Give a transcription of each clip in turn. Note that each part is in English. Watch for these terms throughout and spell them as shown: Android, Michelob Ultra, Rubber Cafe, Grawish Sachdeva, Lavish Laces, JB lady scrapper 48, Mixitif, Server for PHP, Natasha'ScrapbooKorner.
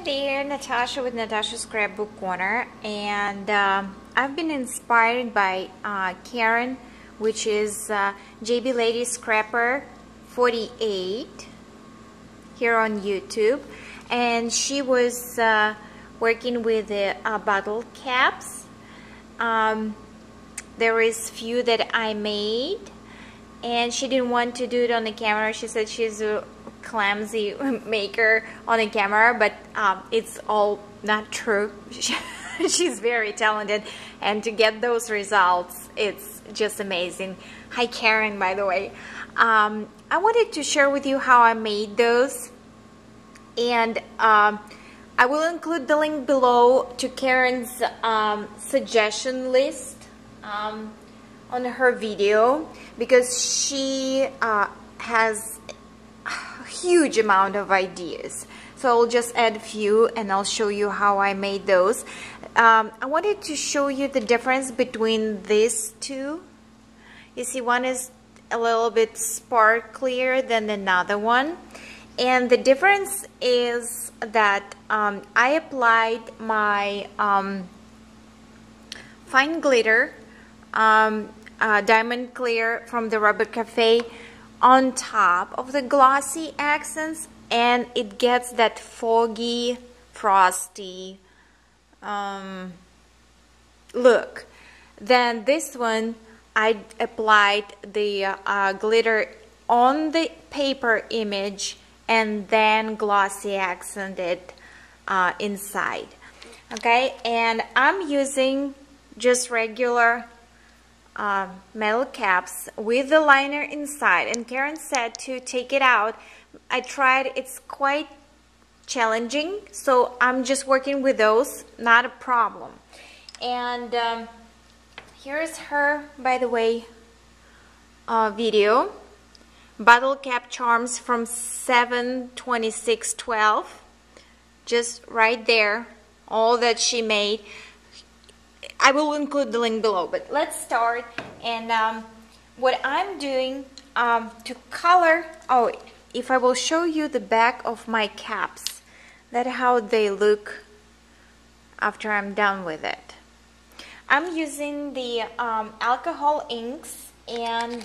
Hi there, Natasha with Natasha Scrapbook Corner, and I've been inspired by Karen, which is JB Lady Scrapper 48 here on YouTube, and she was working with the bottle caps. There is few that I made, and she didn't want to do it on the camera. She said she's a clumsy maker on the camera, but it's all not true. She's very talented, and to get those results, it's just amazing. Hi Karen, by the way. I wanted to share with you how I made those, and I will include the link below to Karen's suggestion list on her video, because she has huge amount of ideas. So I'll just add a few and I'll show you how I made those. I wanted to show you the difference between these two. You see, one is a little bit sparklier than another one, and the difference is that I applied my fine glitter diamond clear from the Rubber Cafe on top of the glossy accents, and it gets that foggy, frosty look. Then this one, I applied the glitter on the paper image and then glossy accented inside. Okay, and I'm using just regular metal caps with the liner inside, and Karen said to take it out. I tried, it's quite challenging, so I'm just working with those, not a problem. And here's her, by the way, video, bottle cap charms from 7/26/12, just right there, all that she made. I will include the link below, but let's start. And what I'm doing to color, oh, if I will show you the back of my caps, that's how they look after I'm done with it. I'm using the alcohol inks, and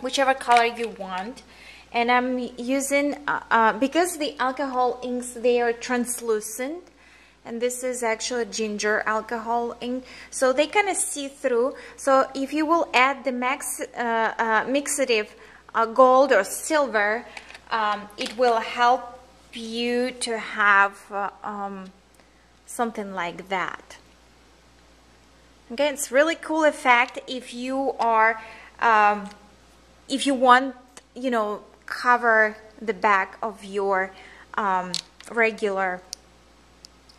whichever color you want, and I'm using, because the alcohol inks, they are translucent, and this is actually ginger alcohol ink, so they kind of see through. So if you will add the mixative gold or silver, it will help you to have something like that. Okay, it's really cool effect if you are if you want, you know, cover the back of your regular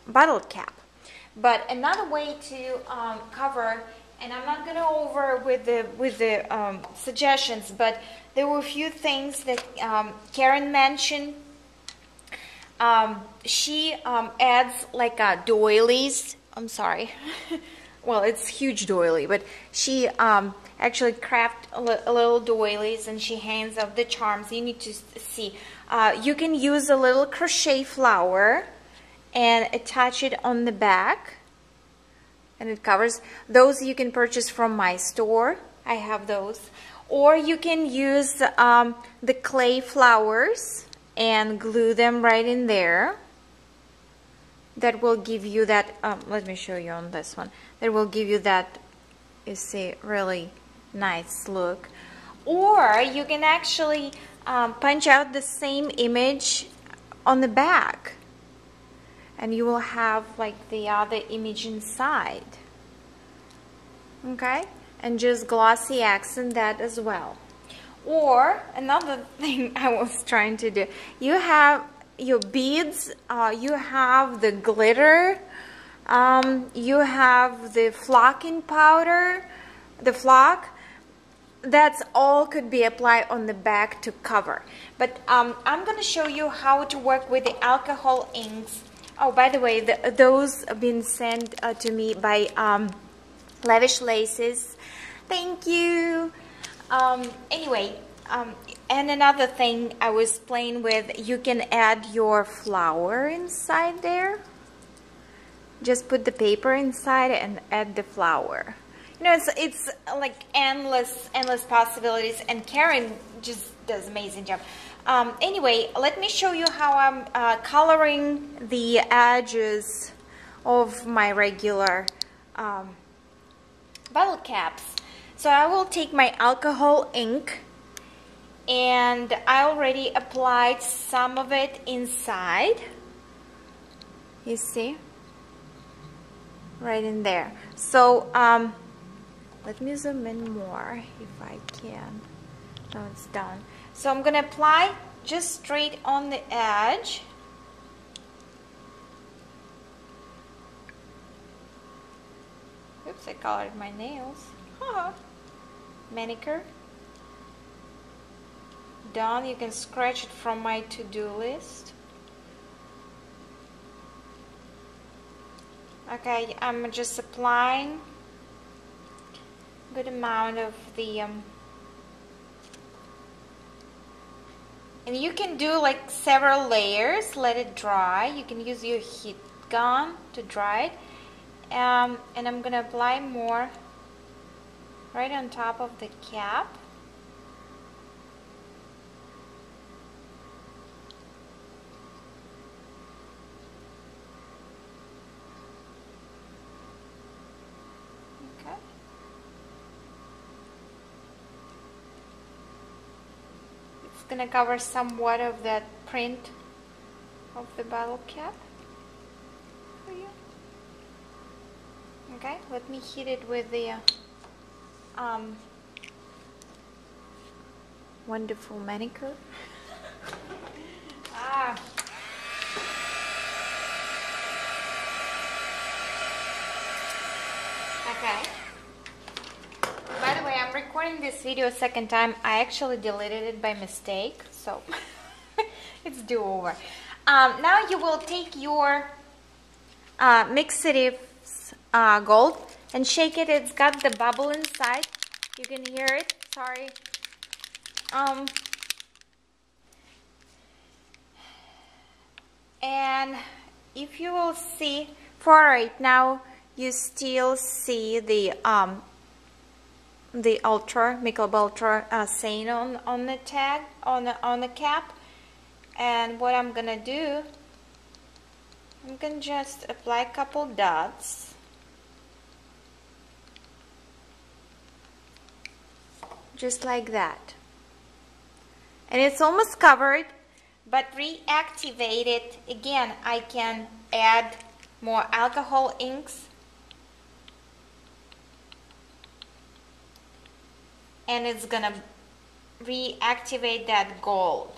bottle cap. But another way to cover, and I'm not gonna over with the suggestions, but there were a few things that Karen mentioned. She adds like doilies. I'm sorry. Well, it's huge doily, but she actually crafts little doilies, and she hangs up the charms. You need to see. You can use a little crochet flower and attach it on the back, and it covers. Those you can purchase from my store, I have those, or you can use the clay flowers and glue them right in there. That will give you that, let me show you on this one, that will give you that, you see, really nice look. Or you can actually punch out the same image on the back, and you will have like the other image inside. Okay, and just glossy accent that as well. Or another thing I was trying to do, you have your beads, you have the glitter, you have the flocking powder, the flock. That's all could be applied on the back to cover. But I'm gonna show you how to work with the alcohol inks. Oh, by the way, those have been sent to me by Lavish Laces. Thank you. Anyway, And another thing I was playing with, you can add your flower inside there. Just put the paper inside and add the flower. You know, it's like endless possibilities, and Karen just does an amazing job. Anyway, let me show you how I'm coloring the edges of my regular bottle caps. So I will take my alcohol ink, and I already applied some of it inside. You see? Right in there. So let me zoom in more if I can. No, it's done. So I'm gonna apply just straight on the edge. Oops, I colored my nails. Manicure. Done. You can scratch it from my to-do list. Okay, I'm just applying a good amount of the and you can do like several layers, let it dry. You can use your heat gun to dry it. And I'm gonna apply more right on top of the cap. Gonna cover somewhat of that print of the bottle cap for you. Okay, let me hit it with the wonderful manicure. Okay. I'm recording this video a second time. I actually deleted it by mistake, so it's do-over. Now you will take your Mixitif's gold and shake it. It's got the bubble inside. You can hear it. Sorry. And if you will see, for right now, you still see the Ultra, Michelob Ultra saying on the tag, on the cap. And what I'm gonna do, I'm gonna just apply a couple dots, just like that. And it's almost covered, but reactivate it again. I can add more alcohol inks. And it's gonna reactivate that gold.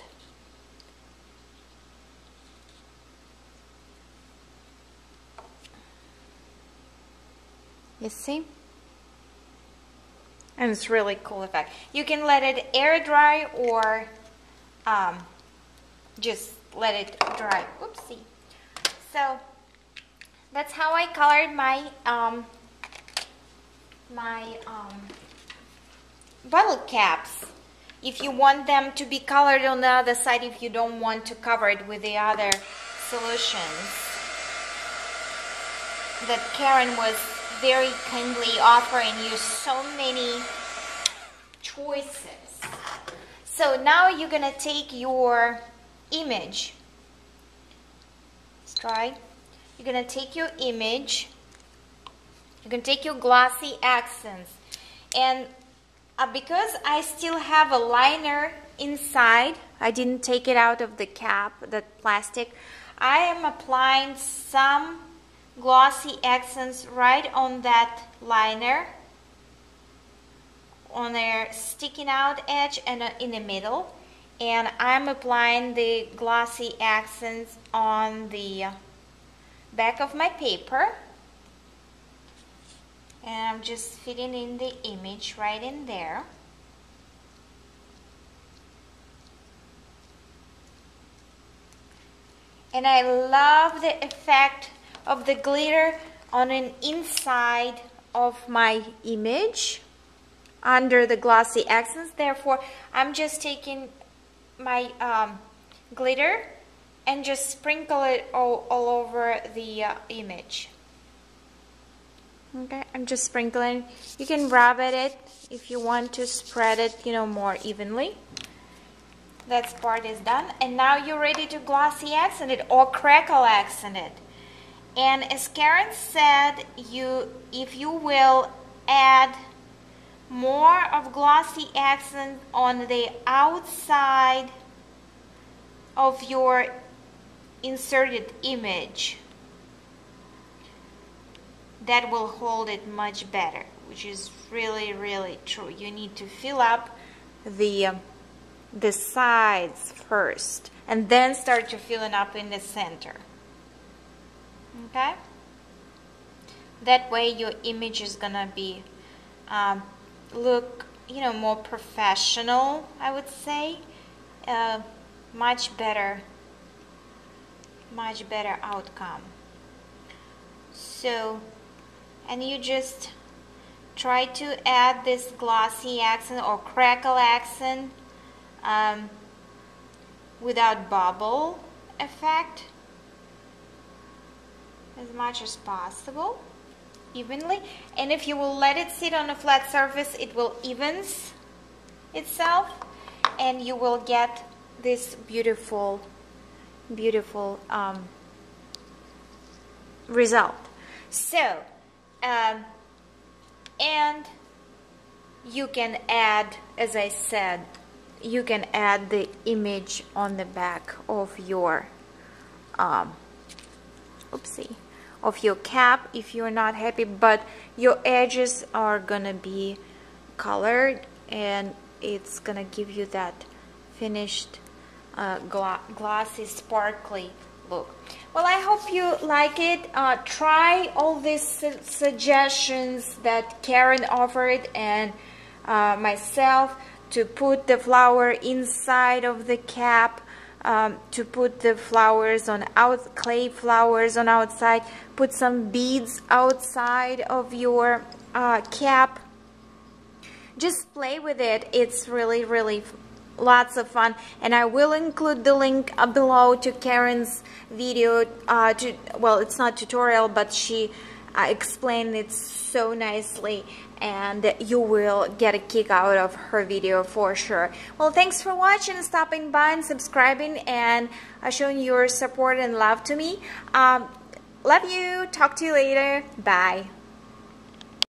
You see? And it's really cool effect. You can let it air dry or just let it dry. Oopsie. So that's how I colored my bottle caps. If you want them to be colored on the other side, if you don't want to cover it with the other solutions that Karen was very kindly offering you, so many choices. So now you're gonna take your image. Let's try. You're gonna take your image. You can take your glossy accents, and because I still have a liner inside, I didn't take it out of the cap, that plastic, I am applying some glossy accents right on that liner, on their sticking out edge and in the middle, and I'm applying the glossy accents on the back of my paper. And I'm just fitting in the image right in there. And I love the effect of the glitter on an inside of my image under the glossy accents. Therefore, I'm just taking my glitter and just sprinkle it all over the image. Okay, I'm just sprinkling. You can rub at it if you want to spread it, you know, more evenly. That part is done, and now you're ready to glossy accent it or crackle accent it. And as Karen said, if you will add more of glossy accent on the outside of your inserted image, that will hold it much better, which is really, really true. You need to fill up the sides first and then start to fill it up in the center. Okay? That way your image is gonna be look, you know, more professional, I would say. Much better outcome. So, and you just try to add this glossy accent or crackle accent without bubble effect as much as possible, evenly. And if you will let it sit on a flat surface, it will even itself, and you will get this beautiful, beautiful result. So, and you can add, as I said, you can add the image on the back of your of your cap if you're not happy, but your edges are gonna be colored and it's gonna give you that finished glossy, sparkly look. Well, I hope you like it. Try all these suggestions that Karen offered and myself, to put the flower inside of the cap, to put the flowers on out, clay flowers on outside, put some beads outside of your cap. Just play with it. It's really, really lots of fun, and I will include the link up below to Karen's video. Well, it's not tutorial, but she explained it so nicely, and you will get a kick out of her video for sure. Well, thanks for watching, stopping by, and subscribing, and showing your support and love to me. Love you. Talk to you later. Bye.